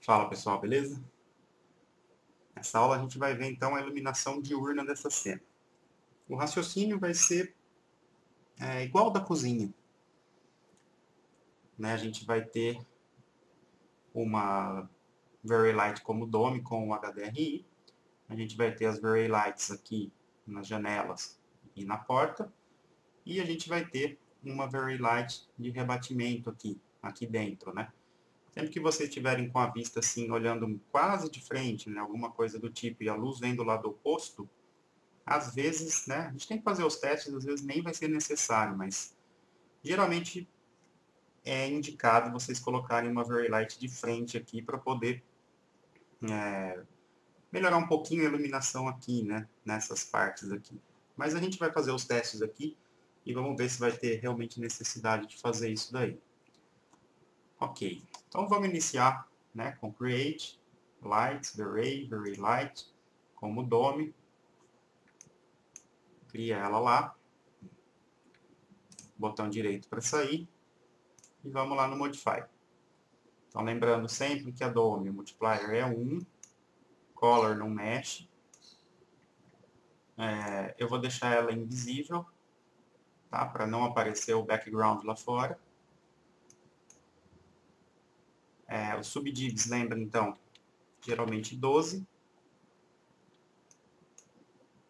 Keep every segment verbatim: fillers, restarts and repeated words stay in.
Fala pessoal, beleza? Nessa aula a gente vai ver então a iluminação diurna dessa cena. O raciocínio vai ser é, igual ao da cozinha. Né? A gente vai ter uma VRayLight como Dome com o H D R I. A gente vai ter as VRayLights aqui nas janelas e na porta. E a gente vai ter uma VRayLight de rebatimento aqui, aqui dentro, né? Sempre que vocês estiverem com a vista assim, olhando quase de frente, né, alguma coisa do tipo, e a luz vem do lado oposto, às vezes, né, a gente tem que fazer os testes, às vezes nem vai ser necessário, mas geralmente é indicado vocês colocarem uma VRayLight de frente aqui para poder é, melhorar um pouquinho a iluminação aqui, né, nessas partes aqui. Mas a gente vai fazer os testes aqui e vamos ver se vai ter realmente necessidade de fazer isso daí. Ok, então vamos iniciar, né, com Create, Lights, VRay, VRayLight, como Dome. Cria ela lá. Botão direito para sair. E vamos lá no Modify. Então lembrando sempre que a Dome, o multiplier é um. Color não mexe. É, eu vou deixar ela invisível, tá, para não aparecer o background lá fora. É, os subdivs, lembra, então, geralmente doze.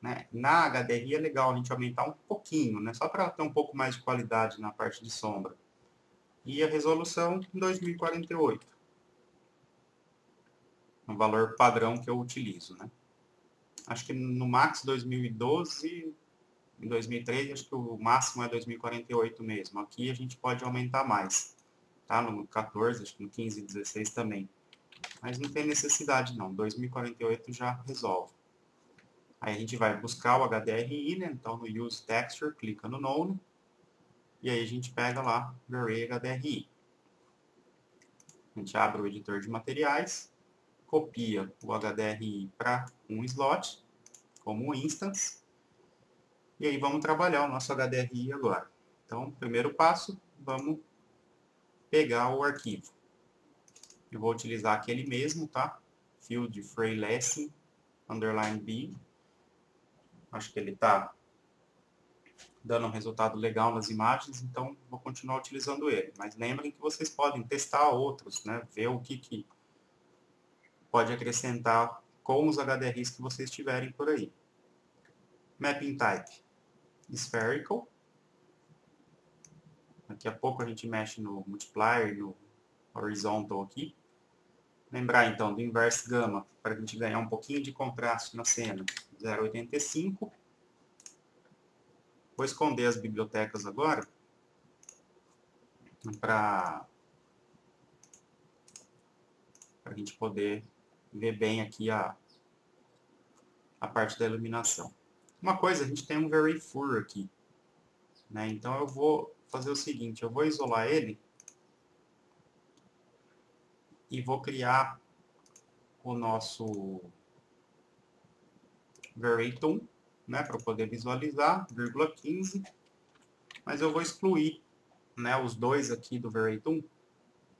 Né? Na H D R I é legal a gente aumentar um pouquinho, né? Só para ter um pouco mais de qualidade na parte de sombra. E a resolução dois mil e quarenta e oito. O valor padrão que eu utilizo, né? Acho que no Max dois mil e doze, em dois mil e treze, acho que o máximo é dois mil e quarenta e oito mesmo. Aqui a gente pode aumentar mais. Tá, no quatorze, acho que no quinze, dezesseis também. Mas não tem necessidade não, dois mil e quarenta e oito já resolve. Aí a gente vai buscar o H D R I, né? Então no Use Texture, clica no None. E aí a gente pega lá VRay H D R I. A gente abre o editor de materiais, copia o H D R I para um slot, como instance. E aí vamos trabalhar o nosso H D R I agora. Então, primeiro passo, vamos pegar o arquivo. Eu vou utilizar aquele mesmo, tá? Field Free Lesson, underline B. Acho que ele está dando um resultado legal nas imagens, então vou continuar utilizando ele. Mas lembrem que vocês podem testar outros, né? Ver o que, que pode acrescentar com os H D R Is que vocês tiverem por aí. Mapping Type, Spherical. Daqui a pouco a gente mexe no multiplier, no horizontal aqui. Lembrar então do inverse gama, para a gente ganhar um pouquinho de contraste na cena, zero vírgula oitenta e cinco. Vou esconder as bibliotecas agora, para a gente poder ver bem aqui a, a parte da iluminação. Uma coisa, a gente tem um VRayFur aqui, né? Então eu vou fazer o seguinte, eu vou isolar ele e vou criar o nosso VRayToon, né, para poder visualizar, vírgula quinze, mas eu vou excluir, né, os dois aqui do VRayToon,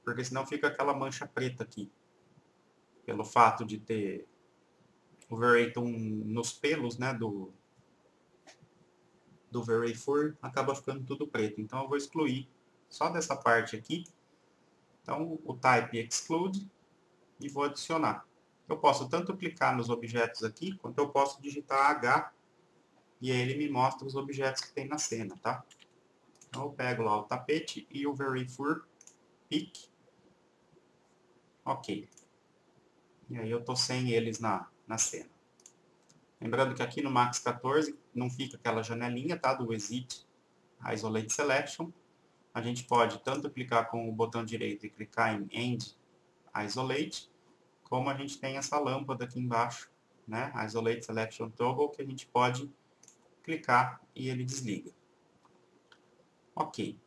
porque senão fica aquela mancha preta aqui, pelo fato de ter o VRayToon nos pelos, né, do do VRayFur, acaba ficando tudo preto. Então eu vou excluir só dessa parte aqui. Então o type exclude e vou adicionar. Eu posso tanto clicar nos objetos aqui, quanto eu posso digitar H e aí ele me mostra os objetos que tem na cena, tá? Então eu pego lá o tapete e o VRayFur pick. Ok. E aí eu tô sem eles na, na cena. Lembrando que aqui no Max quatorze não fica aquela janelinha, tá, do Exit Isolate Selection. A gente pode tanto clicar com o botão direito e clicar em End Isolate, como a gente tem essa lâmpada aqui embaixo, né, Isolate Selection Toggle, que a gente pode clicar e ele desliga. Ok.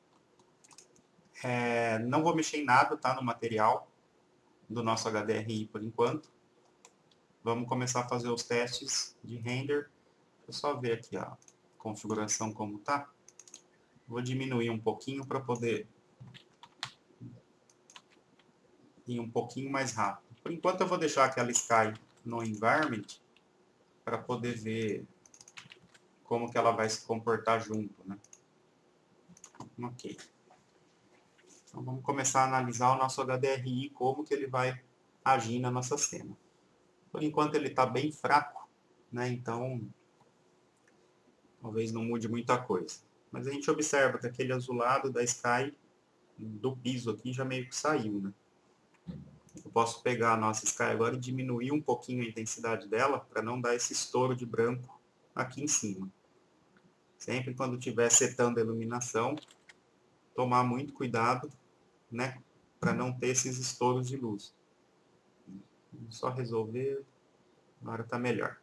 É, não vou mexer em nada, tá, no material do nosso H D R I por enquanto. vamos começar a fazer os testes de render. Deixa eu só ver aqui a configuração como tá. Vou diminuir um pouquinho para poder ir um pouquinho mais rápido. Por enquanto eu vou deixar aquela sky no environment para poder ver como que ela vai se comportar junto, né? Ok. Então vamos começar a analisar o nosso H D R I, como que ele vai agir na nossa cena. Por enquanto ele está bem fraco, né? Então talvez não mude muita coisa. Mas a gente observa que aquele azulado da sky, do piso aqui, já meio que saiu, né? Eu posso pegar a nossa sky agora e diminuir um pouquinho a intensidade dela, para não dar esse estouro de branco aqui em cima. Sempre quando estiver setando a iluminação, tomar muito cuidado, né? Para não ter esses estouros de luz. Só resolver, agora está melhor.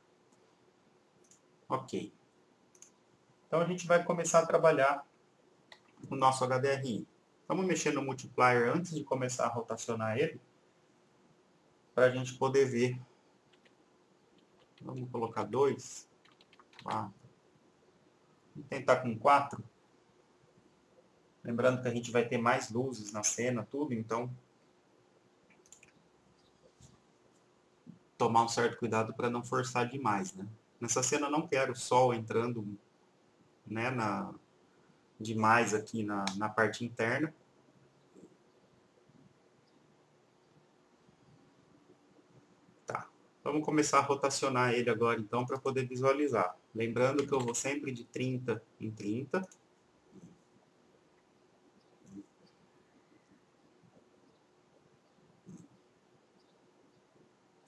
Ok. Então a gente vai começar a trabalhar o nosso H D R I. Vamos mexer no multiplier antes de começar a rotacionar ele, para a gente poder ver. Vamos colocar dois, quatro. Vamos tentar com quatro. Lembrando que a gente vai ter mais luzes na cena, tudo, então tomar um certo cuidado para não forçar demais, né? Nessa cena eu não quero o sol entrando, né, na, demais aqui na, na parte interna. Tá, vamos começar a rotacionar ele agora então para poder visualizar. Lembrando que eu vou sempre de trinta em trinta.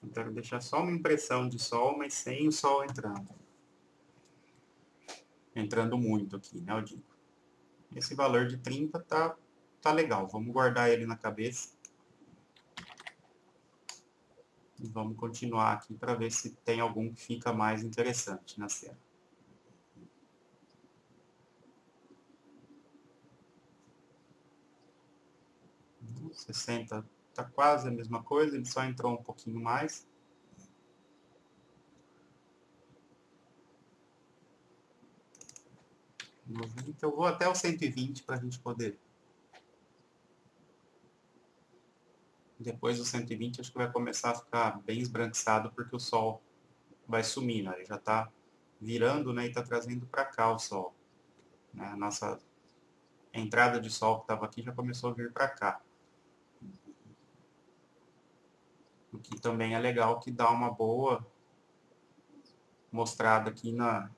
Eu quero deixar só uma impressão de sol, mas sem o sol entrando. Entrando muito aqui, né, eu digo. Esse valor de trinta tá, tá legal. Vamos guardar ele na cabeça. E vamos continuar aqui para ver se tem algum que fica mais interessante na cena. sessenta tá quase a mesma coisa, ele só entrou um pouquinho mais. noventa, eu vou até o cento e vinte para a gente poder. Depois do cento e vinte acho que vai começar a ficar bem esbranquiçado, porque o sol vai sumindo, ele já está virando, né, e está trazendo para cá o sol. A nossa entrada de sol que estava aqui já começou a vir para cá. O que também é legal, que dá uma boa mostrada aqui na,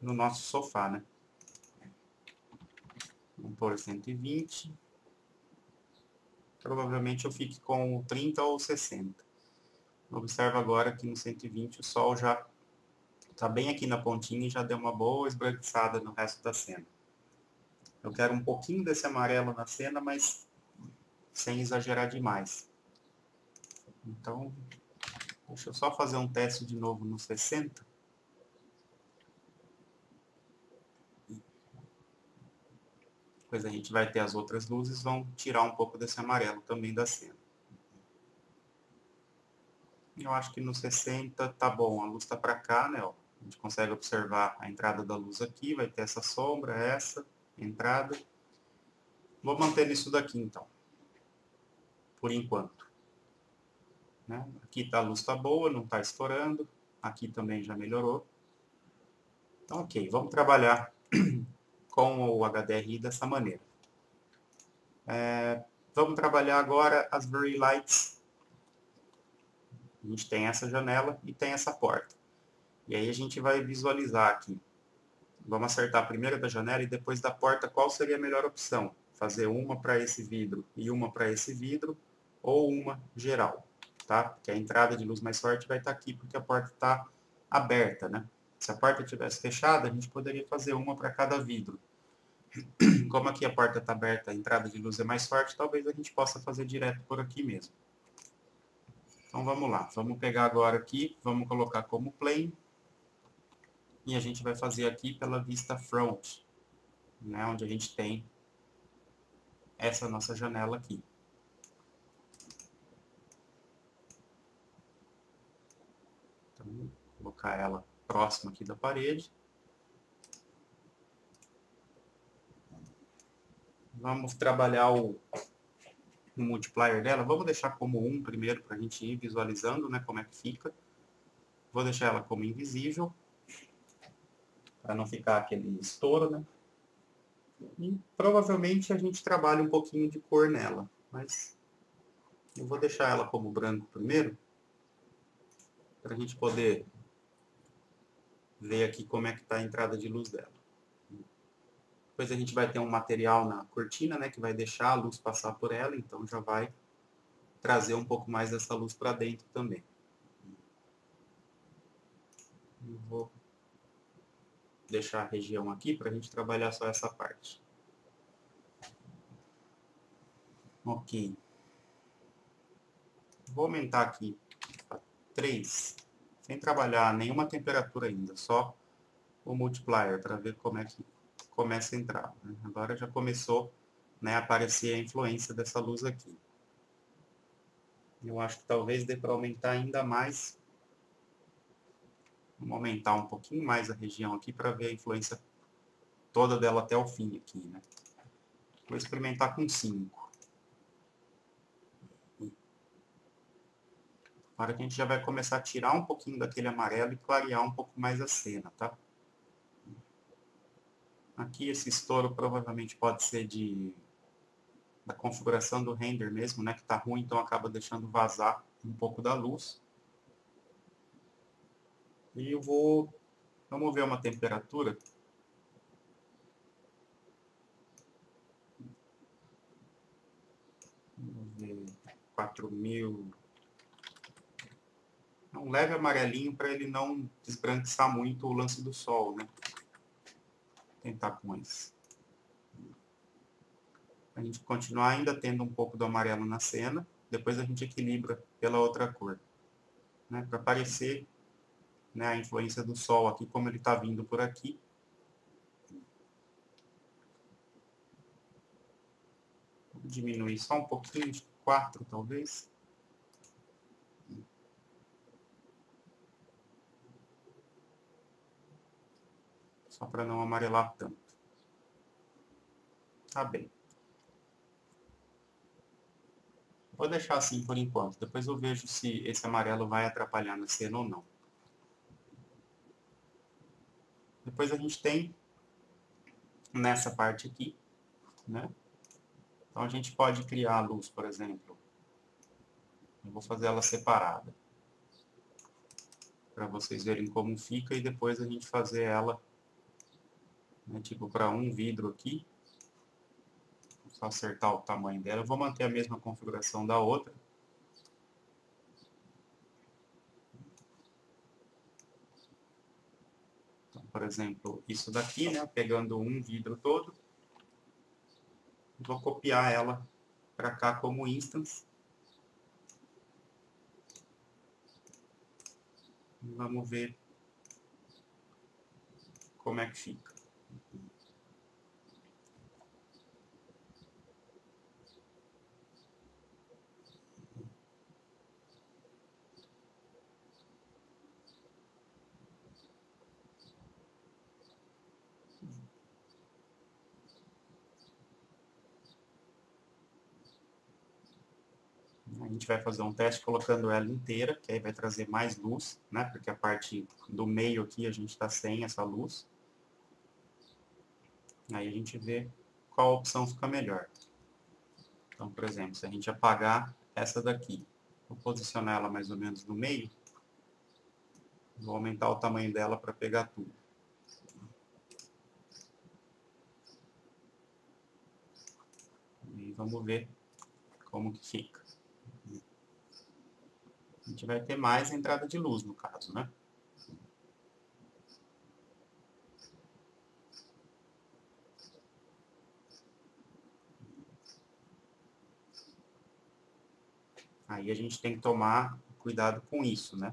no nosso sofá, né? Vamos pôr cento e vinte. Provavelmente eu fique com trinta ou sessenta. Observa agora que no cento e vinte o sol já está bem aqui na pontinha e já deu uma boa esbranquiçada no resto da cena. Eu quero um pouquinho desse amarelo na cena, mas sem exagerar demais. Então, deixa eu só fazer um teste de novo no sessenta. Depois a gente vai ter as outras luzes, vão tirar um pouco desse amarelo também da cena. Eu acho que no sessenta tá bom, a luz tá para cá, né? Ó, a gente consegue observar a entrada da luz aqui, vai ter essa sombra, essa entrada. Vou manter isso daqui então, por enquanto. Né? Aqui tá, a luz tá boa, não tá estourando, aqui também já melhorou. Então ok, vamos trabalhar com o H D R I dessa maneira. É, vamos trabalhar agora as VRayLights. A gente tem essa janela e tem essa porta. E aí a gente vai visualizar aqui. Vamos acertar primeiro da janela e depois da porta, qual seria a melhor opção. Fazer uma para esse vidro e uma para esse vidro, ou uma geral. Tá? Porque a entrada de luz mais forte vai estar aqui, porque a porta está aberta, né? Se a porta estivesse fechada, a gente poderia fazer uma para cada vidro. Como aqui a porta está aberta, a entrada de luz é mais forte, talvez a gente possa fazer direto por aqui mesmo. Então vamos lá, vamos pegar agora aqui, vamos colocar como plane. E a gente vai fazer aqui pela vista front, né, onde a gente tem essa nossa janela aqui. colocar ela próxima aqui da parede. Vamos trabalhar o, o multiplier dela. Vamos deixar como um primeiro para a gente ir visualizando, né, como é que fica. Vou deixar ela como invisível, para não ficar aquele estouro, né? E provavelmente a gente trabalha um pouquinho de cor nela, mas eu vou deixar ela como branco primeiro, para a gente poder ver aqui como é que está a entrada de luz dela. Depois a gente vai ter um material na cortina, né, que vai deixar a luz passar por ela, então já vai trazer um pouco mais dessa luz para dentro também. Eu vou deixar a região aqui para a gente trabalhar só essa parte. Ok. Vou aumentar aqui para três, sem trabalhar nenhuma temperatura ainda, só o multiplier para ver como é que começa a entrar. Né? Agora já começou, né, a aparecer a influência dessa luz aqui. Eu acho que talvez dê para aumentar ainda mais. Vamos aumentar um pouquinho mais a região aqui para ver a influência toda dela até o fim aqui, né? Vou experimentar com cinco. Agora que a gente já vai começar a tirar um pouquinho daquele amarelo e clarear um pouco mais a cena, tá? Aqui esse estouro provavelmente pode ser de, da configuração do render mesmo, né? Que tá ruim, então acaba deixando vazar um pouco da luz. E eu vou mover uma temperatura. Vamos ver, quatro mil. É um leve amarelinho para ele não desbranquiçar muito o lance do sol, né? Tentar com isso. A gente continuar ainda tendo um pouco do amarelo na cena. Depois a gente equilibra pela outra cor, né? Para aparecer, né, a influência do sol aqui, como ele está vindo por aqui. Vou diminuir só um pouquinho, de quatro talvez. Só para não amarelar tanto. Tá bem. Vou deixar assim por enquanto. Depois eu vejo se esse amarelo vai atrapalhar na cena ou não. Depois a gente tem nessa parte aqui, né? Então a gente pode criar a luz, por exemplo. Eu vou fazer ela separada, para vocês verem como fica, e depois a gente fazer ela, né, tipo para um vidro aqui. Vou só acertar o tamanho dela. Eu vou manter a mesma configuração da outra. Por exemplo, isso daqui, né? Pegando um vidro todo. Vou copiar ela para cá como instance. Vamos ver como é que fica. A gente vai fazer um teste colocando ela inteira, que aí vai trazer mais luz, né? Porque a parte do meio aqui a gente está sem essa luz. Aí a gente vê qual opção fica melhor. Então, por exemplo, se a gente apagar essa daqui, vou posicionar ela mais ou menos no meio. Vou aumentar o tamanho dela para pegar tudo. E vamos ver como que fica. A gente vai ter mais entrada de luz, no caso, né? Aí a gente tem que tomar cuidado com isso, né?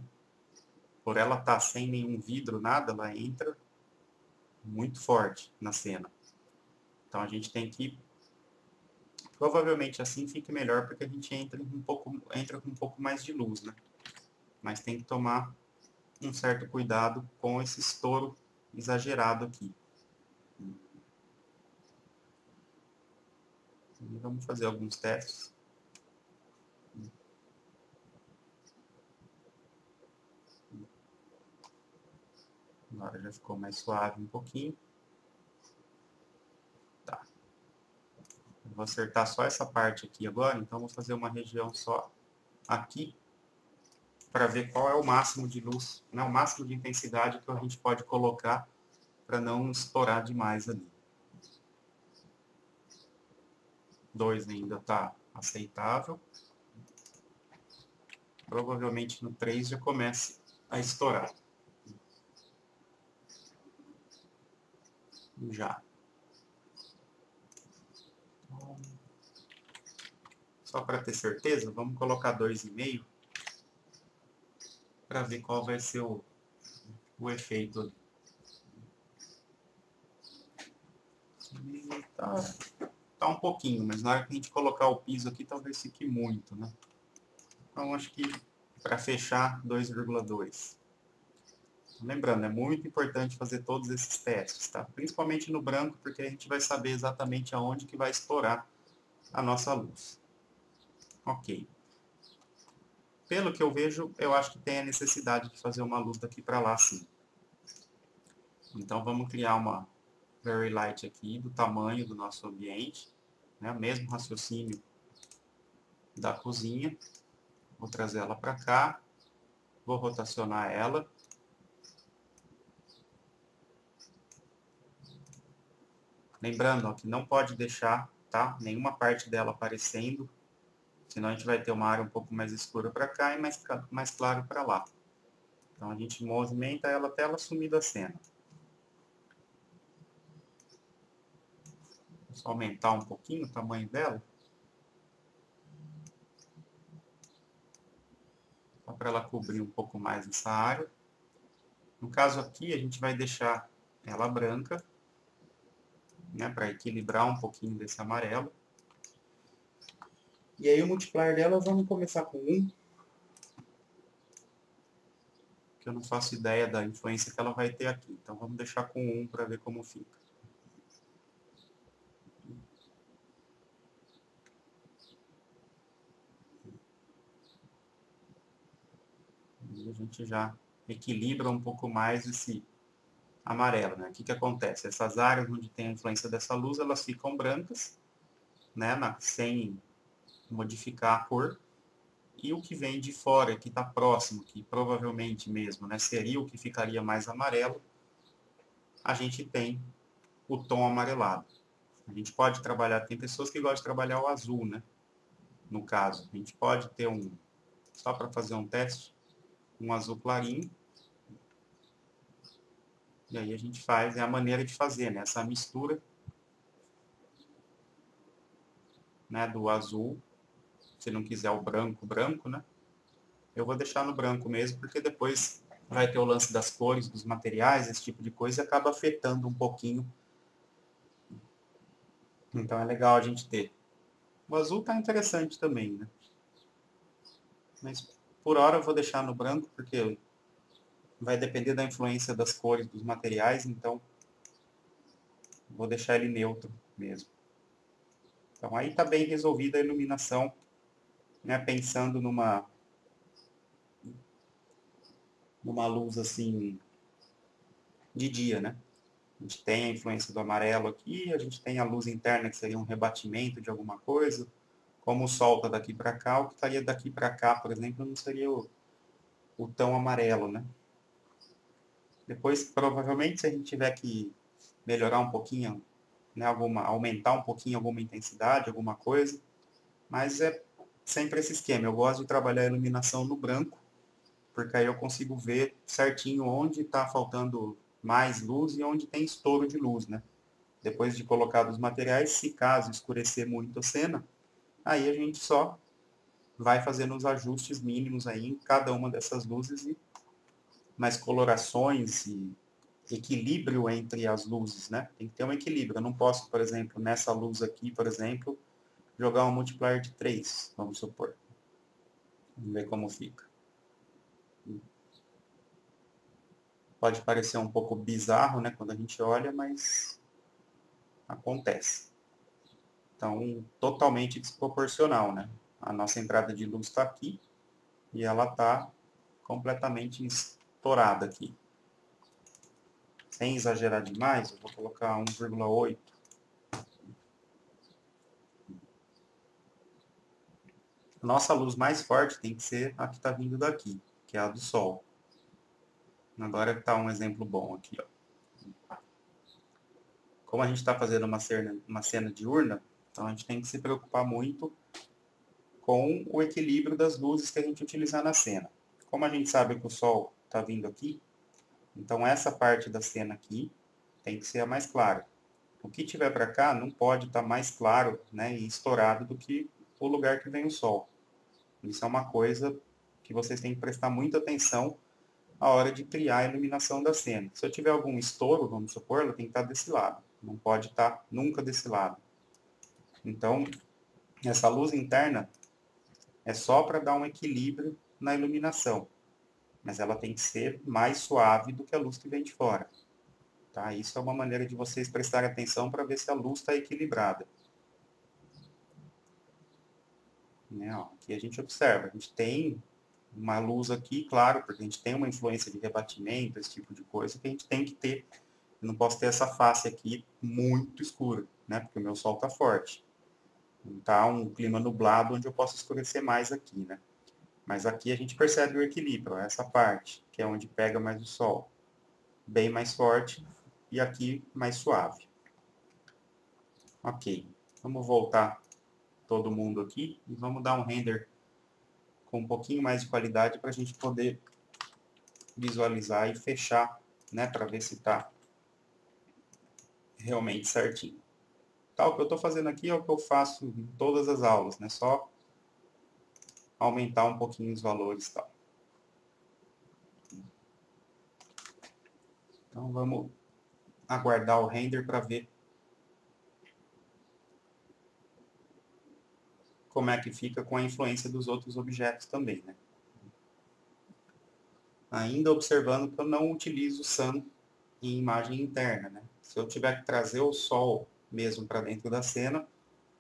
Por ela estar sem nenhum vidro, nada, ela entra muito forte na cena. Então a gente tem que... Provavelmente assim fica melhor, porque a gente entra, um pouco, entra com um pouco mais de luz, né? Mas tem que tomar um certo cuidado com esse estouro exagerado aqui. E vamos fazer alguns testes. Agora já ficou mais suave um pouquinho. Tá. Eu vou acertar só essa parte aqui agora, então vou fazer uma região só aqui, para ver qual é o máximo de luz, né, o máximo de intensidade que a gente pode colocar para não estourar demais ali. dois ainda está aceitável. Provavelmente no três já comece a estourar. Já. Só para ter certeza, vamos colocar dois vírgula cinco para ver qual vai ser o, o efeito ali. Tá, tá um pouquinho, mas na hora que a gente colocar o piso aqui, talvez fique muito, né? Então acho que para fechar, dois vírgula dois. Lembrando, é muito importante fazer todos esses testes, tá? Principalmente no branco, porque a gente vai saber exatamente aonde que vai estourar a nossa luz. Ok. Pelo que eu vejo, eu acho que tem a necessidade de fazer uma luz daqui para lá, sim. Então vamos criar uma VRayLight aqui, do tamanho do nosso ambiente, né? O mesmo raciocínio da cozinha. Vou trazer ela para cá, vou rotacionar ela. Lembrando, ó, que não pode deixar, tá, nenhuma parte dela aparecendo, senão a gente vai ter uma área um pouco mais escura para cá e mais, mais claro para lá. Então a gente movimenta ela até ela sumir da cena. Vou só aumentar um pouquinho o tamanho dela, só para ela cobrir um pouco mais essa área. No caso aqui, a gente vai deixar ela branca, né, para equilibrar um pouquinho desse amarelo. E aí o multiplier dela, vamos começar com um, que eu não faço ideia da influência que ela vai ter aqui. Então vamos deixar com um para ver como fica. E a gente já equilibra um pouco mais esse amarelo, né? O que que acontece? Essas áreas onde tem a influência dessa luz, elas ficam brancas, né? Na, sem modificar a cor. E o que vem de fora, que está próximo, que provavelmente mesmo, né, seria o que ficaria mais amarelo, a gente tem o tom amarelado. A gente pode trabalhar, tem pessoas que gostam de trabalhar o azul, né? No caso, a gente pode ter um, só para fazer um teste, um azul clarinho. E aí a gente faz, é a maneira de fazer, né? Essa mistura, né, do azul, se não quiser o branco, branco, né? Eu vou deixar no branco mesmo, porque depois vai ter o lance das cores, dos materiais, esse tipo de coisa, e acaba afetando um pouquinho. Então é legal a gente ter. O azul tá interessante também, né? Mas por hora eu vou deixar no branco, porque vai depender da influência das cores, dos materiais, então vou deixar ele neutro mesmo. Então aí está bem resolvida a iluminação, né? Pensando numa, numa luz assim de dia, né? A gente tem a influência do amarelo aqui, a gente tem a luz interna que seria um rebatimento de alguma coisa, como o sol está daqui para cá, o que estaria daqui para cá, por exemplo, não seria o, o tão amarelo, né? Depois, provavelmente, se a gente tiver que melhorar um pouquinho, né, alguma, aumentar um pouquinho alguma intensidade, alguma coisa. Mas é sempre esse esquema. Eu gosto de trabalhar a iluminação no branco, porque aí eu consigo ver certinho onde está faltando mais luz e onde tem estouro de luz, né? Depois de colocar os materiais, se caso escurecer muito a cena, aí a gente só vai fazendo os ajustes mínimos aí em cada uma dessas luzes e mais colorações e equilíbrio entre as luzes, né? Tem que ter um equilíbrio. Eu não posso, por exemplo, nessa luz aqui, por exemplo, jogar um multiplier de três, vamos supor. Vamos ver como fica. Pode parecer um pouco bizarro, né, quando a gente olha, mas acontece. Então, totalmente desproporcional, né? A nossa entrada de luz está aqui e ela está completamente estourada aqui. Sem exagerar demais, eu vou colocar um vírgula oito. A nossa luz mais forte tem que ser a que está vindo daqui, que é a do Sol. Agora está um exemplo bom aqui, ó. Como a gente está fazendo uma cena, uma cena diurna, então a gente tem que se preocupar muito com o equilíbrio das luzes que a gente utilizar na cena. Como a gente sabe que o Sol está vindo aqui, então essa parte da cena aqui tem que ser a mais clara. O que tiver para cá não pode estar tá mais claro, né, e estourado do que o lugar que vem o Sol. Isso é uma coisa que vocês têm que prestar muita atenção a hora de criar a iluminação da cena. Se eu tiver algum estouro, vamos supor, ela tem que estar desse lado. Não pode estar nunca desse lado. Então, essa luz interna é só para dar um equilíbrio na iluminação. Mas ela tem que ser mais suave do que a luz que vem de fora. Tá? Isso é uma maneira de vocês prestarem atenção para ver se a luz está equilibrada. Né? Ó, aqui a gente observa, a gente tem uma luz aqui, claro, porque a gente tem uma influência de rebatimento, esse tipo de coisa, que a gente tem que ter. Eu não posso ter essa face aqui muito escura, né? Porque o meu sol está forte. Não está um clima nublado onde eu posso escurecer mais aqui, né? Mas aqui a gente percebe o equilíbrio, ó, essa parte, que é onde pega mais o sol. Bem mais forte e aqui mais suave. Ok, vamos voltar todo mundo aqui e vamos dar um render com um pouquinho mais de qualidade para a gente poder visualizar e fechar, né, para ver se está realmente certinho. Tá, o que eu estou fazendo aqui é o que eu faço em todas as aulas, né, só aumentar um pouquinho os valores, tal. Então vamos aguardar o render para ver como é que fica com a influência dos outros objetos também, né? Ainda observando que eu não utilizo o Sun em imagem interna, né? Se eu tiver que trazer o Sol mesmo para dentro da cena,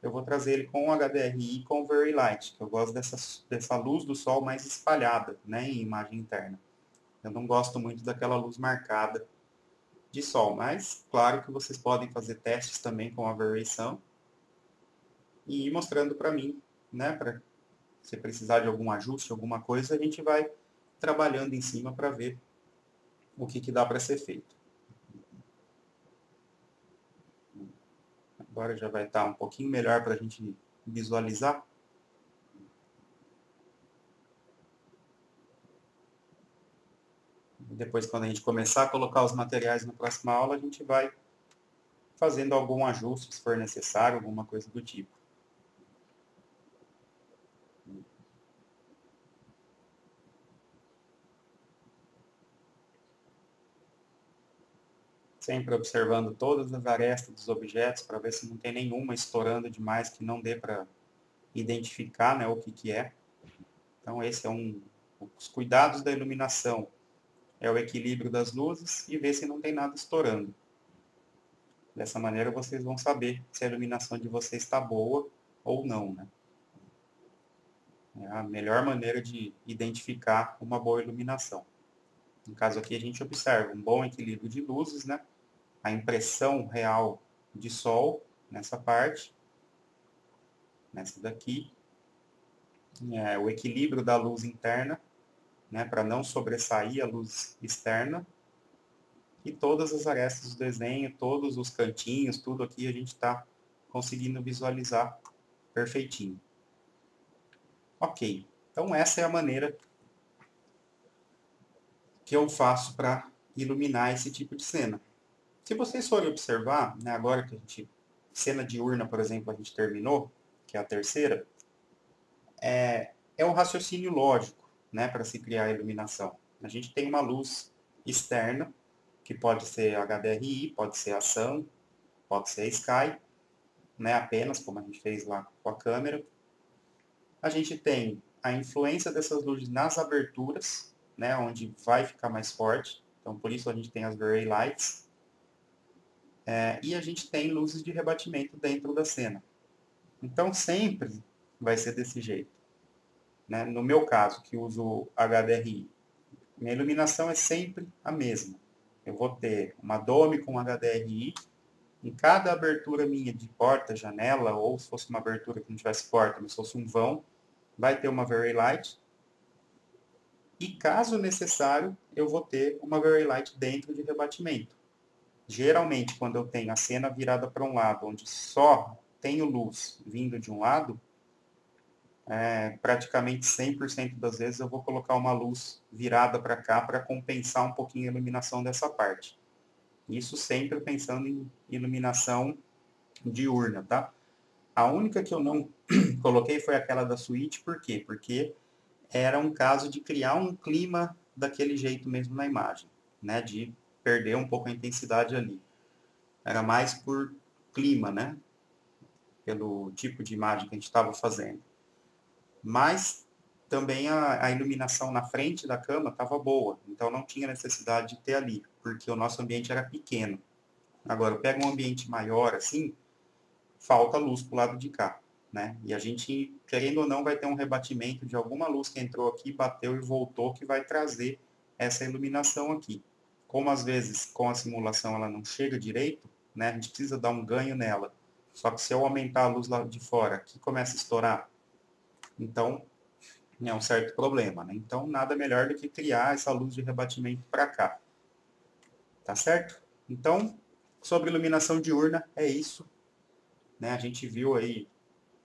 eu vou trazer ele com o H D R I e com o VRayLight, que eu gosto dessa, dessa luz do Sol mais espalhada, né, em imagem interna. Eu não gosto muito daquela luz marcada de Sol, mas claro que vocês podem fazer testes também com a VRaySun, e ir mostrando para mim, né, para se precisar de algum ajuste, alguma coisa, a gente vai trabalhando em cima para ver o que, que dá para ser feito. Agora já vai estar um pouquinho melhor para a gente visualizar. Depois, quando a gente começar a colocar os materiais na próxima aula, a gente vai fazendo algum ajuste, se for necessário, alguma coisa do tipo. Sempre observando todas as arestas dos objetos para ver se não tem nenhuma estourando demais que não dê para identificar, né, o que, que é. Então esse é um os cuidados da iluminação, é o equilíbrio das luzes e ver se não tem nada estourando. Dessa maneira vocês vão saber se a iluminação de vocês está boa ou não, né? É a melhor maneira de identificar uma boa iluminação. No caso aqui a gente observa um bom equilíbrio de luzes, né? A impressão real de sol nessa parte, nessa daqui, é, o equilíbrio da luz interna, né, para não sobressair a luz externa, e todas as arestas do desenho, todos os cantinhos, tudo aqui a gente está conseguindo visualizar perfeitinho. Ok, então essa é a maneira que eu faço para iluminar esse tipo de cena. Se vocês forem observar, né, agora que a gente, cena diurna, por exemplo, a gente terminou, que é a terceira, é, é um raciocínio lógico, né, para se criar a iluminação. A gente tem uma luz externa, que pode ser a H D R I, pode ser a Sun, pode ser a Sky, né, apenas, como a gente fez lá com a câmera. A gente tem a influência dessas luzes nas aberturas, né, onde vai ficar mais forte. Então, por isso a gente tem as VRayLights. É, e a gente tem luzes de rebatimento dentro da cena. Então, sempre vai ser desse jeito. Né? No meu caso, que uso H D R I, minha iluminação é sempre a mesma. Eu vou ter uma Dome com H D R I. Em cada abertura minha de porta, janela, ou se fosse uma abertura que não tivesse porta, mas fosse um vão, vai ter uma VRayLight. E, caso necessário, eu vou ter uma VRayLight dentro de rebatimento. Geralmente, quando eu tenho a cena virada para um lado, onde só tenho luz vindo de um lado, é, praticamente cem por cento das vezes eu vou colocar uma luz virada para cá para compensar um pouquinho a iluminação dessa parte. Isso sempre pensando em iluminação diurna, tá? A única que eu não coloquei foi aquela da suíte, por quê? Porque era um caso de criar um clima daquele jeito mesmo na imagem, né? De perder um pouco a intensidade ali. Era mais por clima, né? Pelo tipo de imagem que a gente estava fazendo. Mas também a, a iluminação na frente da cama estava boa, então não tinha necessidade de ter ali, porque o nosso ambiente era pequeno. Agora, pega um ambiente maior assim, falta luz para o lado de cá, né? E a gente, querendo ou não, vai ter um rebatimento de alguma luz que entrou aqui, bateu e voltou, que vai trazer essa iluminação aqui. Como às vezes com a simulação ela não chega direito, né? A gente precisa dar um ganho nela. Só que se eu aumentar a luz lá de fora, aqui começa a estourar. Então, é um certo problema, né? Então, nada melhor do que criar essa luz de rebatimento para cá. Tá certo? Então, sobre iluminação diurna, é isso. Né? A gente viu aí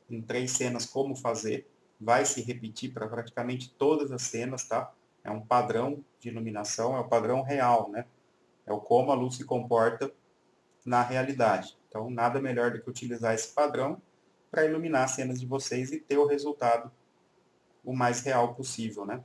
em três cenas como fazer. Vai se repetir para praticamente todas as cenas, tá? É um padrão de iluminação, é o padrão real, né? É o como a luz se comporta na realidade. Então, nada melhor do que utilizar esse padrão para iluminar as cenas de vocês e ter o resultado o mais real possível, né?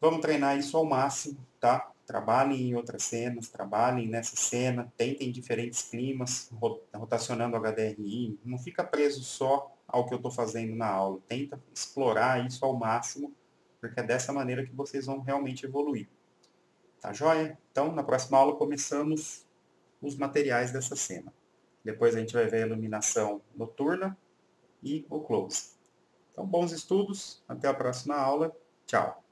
Vamos treinar isso ao máximo, tá? Trabalhem em outras cenas, trabalhem nessa cena, tentem diferentes climas, rotacionando o H D R I. Não fica preso só ao que eu estou fazendo na aula. Tenta explorar isso ao máximo, porque é dessa maneira que vocês vão realmente evoluir. Tá joia? Então, na próxima aula, começamos os materiais dessa cena. Depois a gente vai ver a iluminação noturna e o close. Então, bons estudos, até a próxima aula, tchau!